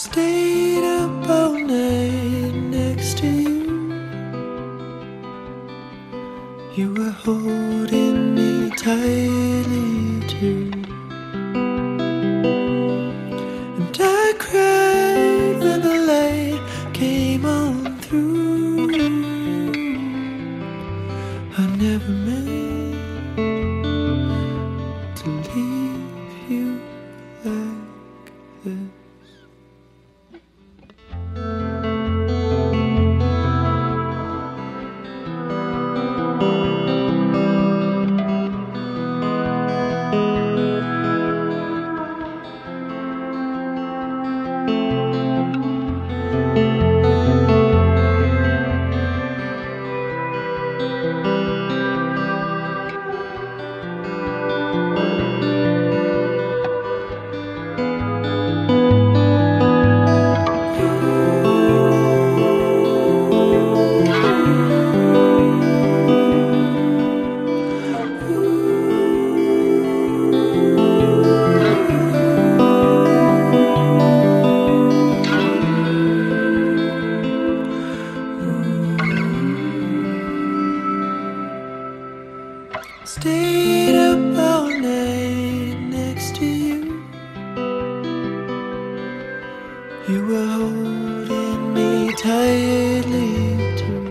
Stayed up all night next to you. You were holding me tightly too, and I cried when the light came on through. I never meant to leave you like this. Stayed up all night next to you. You were holding me tightly too,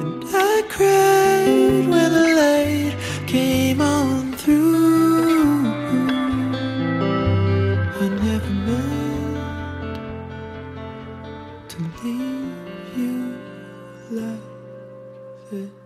and I cried when the light came on through. I never meant to leave you like this.